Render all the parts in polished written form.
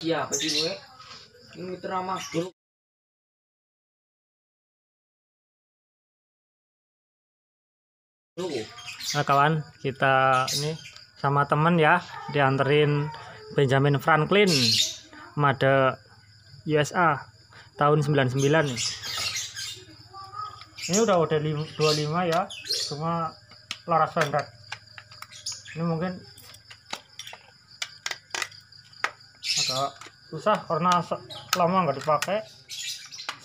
Iya, apa sih gue? Ini terama dulu. Nah kawan, kita ini sama temen ya, dianterin Benjamin Franklin made USA tahun 99 nih. Ini udah order 25 ya, cuma laras pendek. Ini mungkin agak susah karena lama nggak dipakai.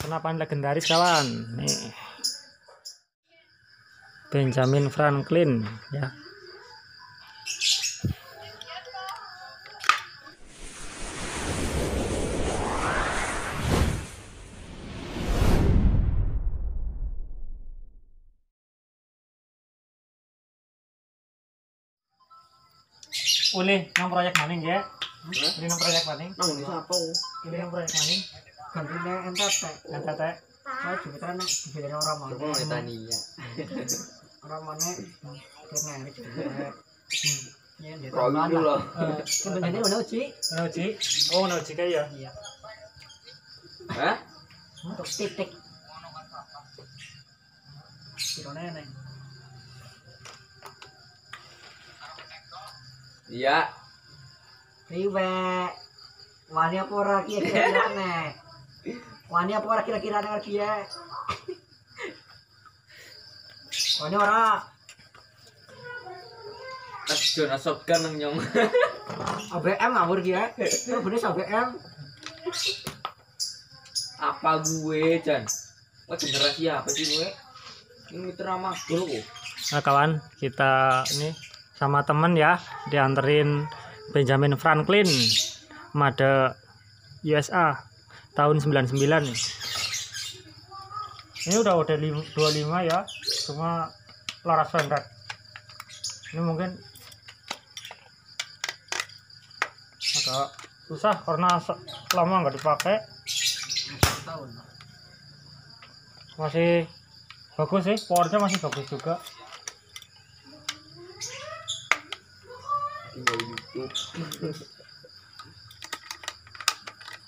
Senapan legendaris kawan nih, Benjamin Franklin ya. Boleh nang proyek maning ya. Ini nang proyek maning. Nang ini apa? Ini nang proyek maning. Gantinya NTT. Saya juga nak bicara orang mana. Cuma Italia. Orang mana? Tengah ni. Kalau dulu lah. Sebenarnya mana uci? Mana uci? Oh mana uci kaya? Iya. Hah? Untuk titik. Kiranya neng. Iya. Ribe. Wani apa ora kira-kira nek. Wani apa ora kira-kira nek iki ya. Wani ora. Aduh nasok kan nang nyong. ABM ngawur iki ya. Bener ABM. Apa gue, Jan? Wah generasi apa sih gue? Ini terama dulu kok. Nah kawan, kita ini sama temen ya, dianterin Benjamin Franklin made USA tahun 99 nih. Ini udah order 25 ya, cuma laras pendek. Ini mungkin agak susah karena lama nggak dipakai. Masih bagus sih, powernya masih bagus juga.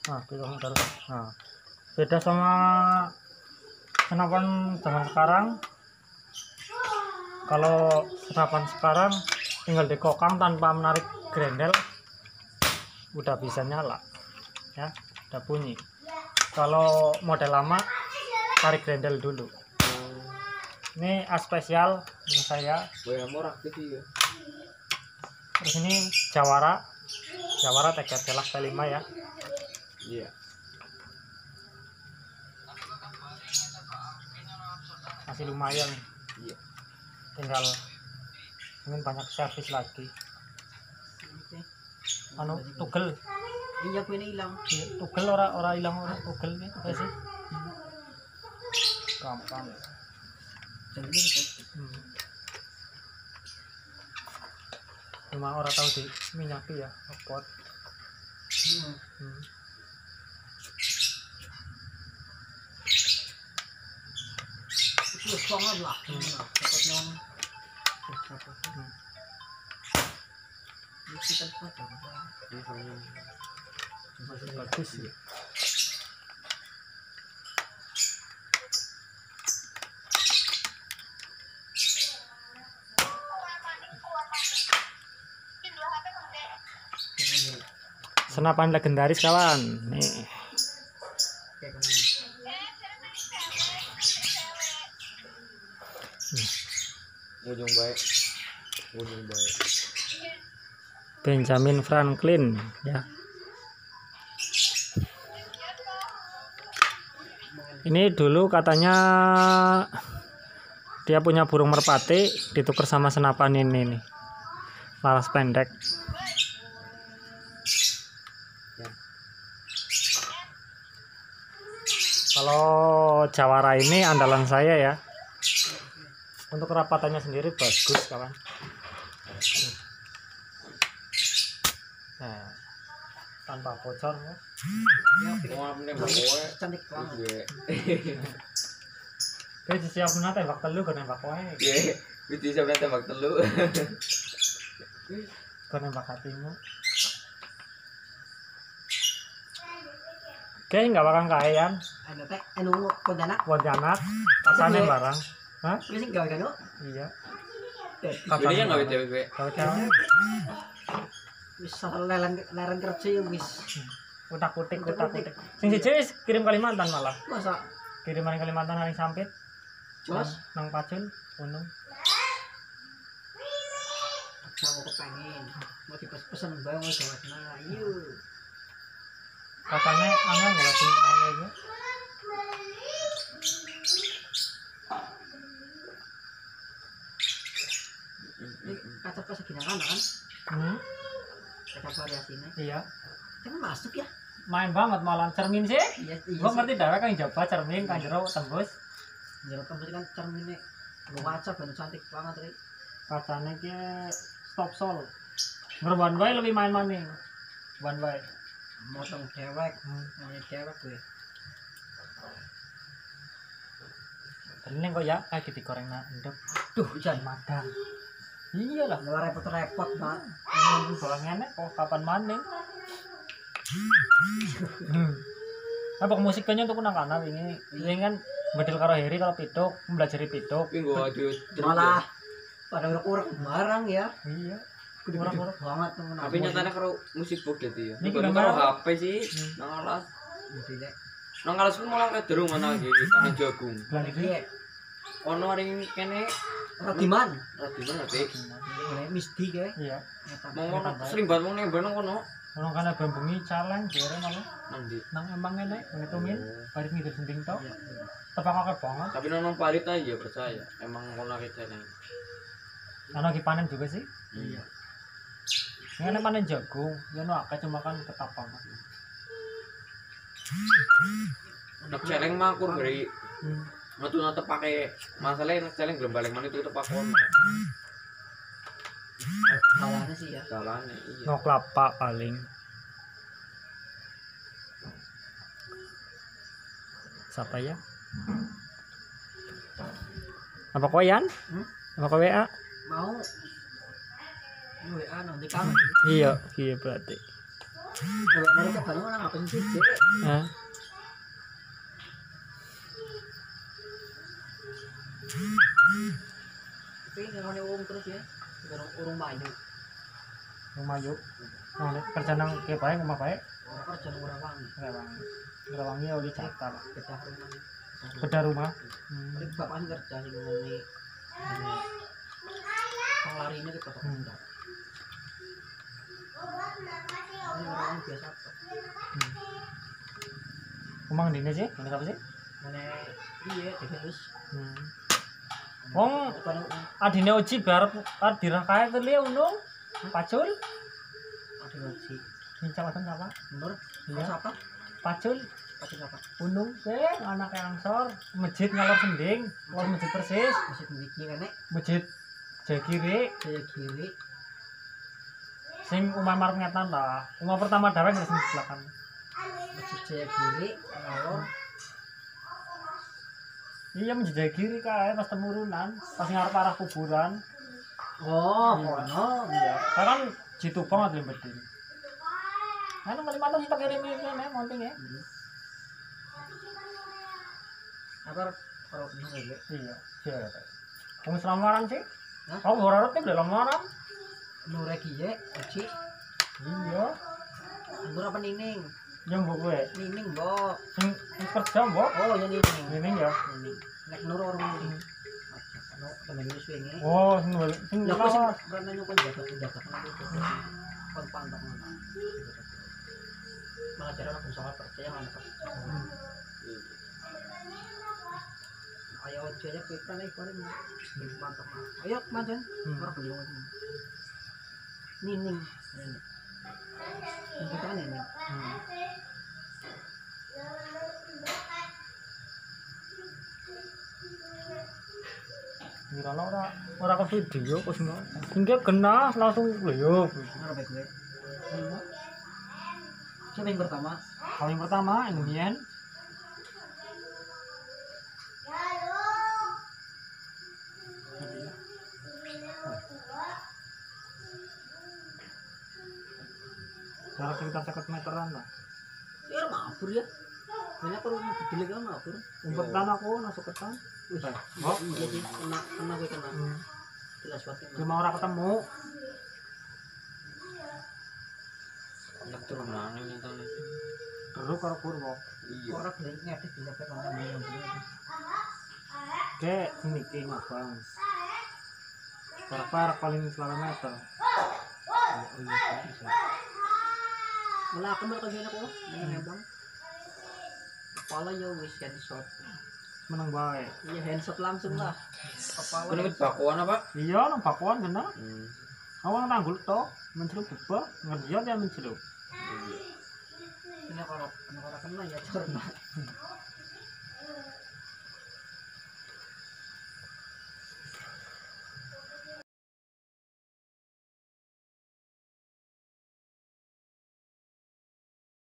Nah, beda sama senapan zaman sekarang. Kalau senapan sekarang tinggal dikokang tanpa menarik grendel, udah bisa nyala ya, udah bunyi. Kalau model lama tarik grendel dulu. Ini as spesial ini saya. Murah gitu ya. Terus ini jawara teker celah P5 ya. Iya. Masih lumayan. Iya. Tinggal ingin banyak servis lagi. Anu tugel. Iya, kuenya hilang. Iya, tugel ora hilang ora tugel nih, apa sih? Gampang. Jadi cuma orang tahu di minyaki ya pot. Terus banget lah potnya. Masih bagus ya. Senapan legendaris kawan nih. Ujung baik Benjamin Franklin ya. Ini dulu katanya dia punya burung merpati, ditukar sama senapan ini nih, laras pendek. Kalau jawara ini andalan saya ya. Untuk kerapatannya sendiri bagus kawan. Nah, tanpa bocor ya. Cantik banget. Kayak disiapin tembak telu kan nembak koe. Nggih, disiapin tembak telu. Kan nembak hatimu. Kayaknya nggak barang kaayaan. Anu pontianak. Pasannya barang. Hah? Ini gawe kan lo? Iya. Kapannya nggak WTW? Kapan? Bisa leren kerja ya wis. Utak-utik. Sing cewek kirim Kalimantan malah. Masa? Kiriman Kalimantan hari sampit. Mas nang Pacul, Gunung. Aku kepengen mau dipesen barang Jawa Tengah. Ayo. Katanya angin enggak sih anginnya? Ini kata pas ginangan kan? Kata variasinya. Iya. Tapi masuk ya? Main banget malam cermin sih. Iya. Gua ngerti dawek kan Jawa cermin kan jero tembus. Jero tembus kan cerminnya. Gua kaca bener cantik banget tadi. Katanya ke stop sol. Ngerban bae lebih main maning. Ban bae. Motong dewek, monyet dewek gue. Bening kok ya, lagi digoreng nak endep. Aduh, hujan madang. Iyalah, malah repot-repot, Pak. Nunggu bolongane kok kapan maning. Apa musik banyak untuk nang kana wingi. Wingi kan bedil karo Heri kalau pituk, mempelajari pituk. Malah pada urek-urek barang ya. Iya. Kurang-kurang banget teman-teman. Tapi nyatanya kalau musik book gitu ya. Ini kalau HP sih, nongalas. Nongalas pun malah kederung mana lagi, tanah jagung. Ono ring kene Radiman. Radiman. Misdi ya. Iya. Mau sering banget mau nembak kono. Ono kana bambengi caleng jere malah. Nang emang ngene, ngetumin baris ngidul sending tok. Tepakake banget. Tapi nang parit aja percaya. Emang kono kene. Ono ki panen juga sih. Iya. Ngene panen jagung, ngono akeh cuma kan ketapang. Nek celeng mah kur ngeri. Metu nate pake masalahe nek celeng glembalen meneh itu tepakon. Salahane sih ya. Salahane iya. Nok lapak paling. Siapa ya? Apa koyan? Apa kowe WA? Mau. Iya, iya berarti. Kalau mereka baru orang apa sih? Hah? Tapi ngerone wong terus ya. Urung maju. Urung maju. Nah, percanang ke bae ngomah bae. Percan ora wangi. Ora wangi oli catar. Beda rumah. Tapi bapak kerja sing ngene. Penglarinya ke kota enggak. Orang biasa kok. Omang dene sih, bener apa sih? Mene piye terus? Wong adine Oji barep dirah kae teli Unung, Pacul. Adine Oji. Nincang ten apa? Bener. Siapa? Pacul. Pacul apa? Unung sih, anak angsor, masjid ngalor sending, wong masjid persis, masjid iki kene. Masjid Jaya kiri. Sing umah marep ngetan lah. Umah pertama dawek sing belakang. Masjid Jaya kiri, kalau iya masjid Jaya kiri kae pas temurunan, pas ngarep arah kuburan. Oh, kono iya. Kan jitu banget lembedin. Ana Kalimantan kita kirim iki nek monting ya. Apa kalau ngene iya, iya. Wong Slamaran sih. Aku ora rete dalam orang. Lure kiye, Oci. Iya. Ora penining. Yo mbok kowe. Nining, Mbok. Sing kerja, Mbok. Oh, ya nining. Nining ya. Nek nur ora muni. Ono temen wis wingi. Oh, sing lawas rene nyukun jagat-jagat. Kon pandang ngono. Malah jarane aku sangat percaya ngono. Ayo jaya kita nih korek mantap. Ayo manjan, orang beliau nining. Kita kan ini. Kira orang ke video kok semua. Hingga kena langsung beliau. Siapa yang pertama? Paling pertama Indian. Jarak sekitar 50 meteran lah. Ya mabur ya. Mana kurang dilik kan aku. Pertama aku masuk ketan. Oh, jadi kena gue kena. Jelas banget. Cuma orang ketemu. Enggak turun nang ini tadi. Terus karo kurwa. Iya. Ora geleknya di dilepe nang ngene. Kayak niki mah, Bang. Terpar paling selama meter. Mula aku merkagene kok dengan nebang. Kepala ya wis headshot. Menang bae. Iya headshot langsung lah. Kepala. Kuwi bakuan apa? Iya nang bakuan bener. Awang tanggul to, mencelup bebek, ngerjot ya mencelup. Ini kalau kena ya cermat.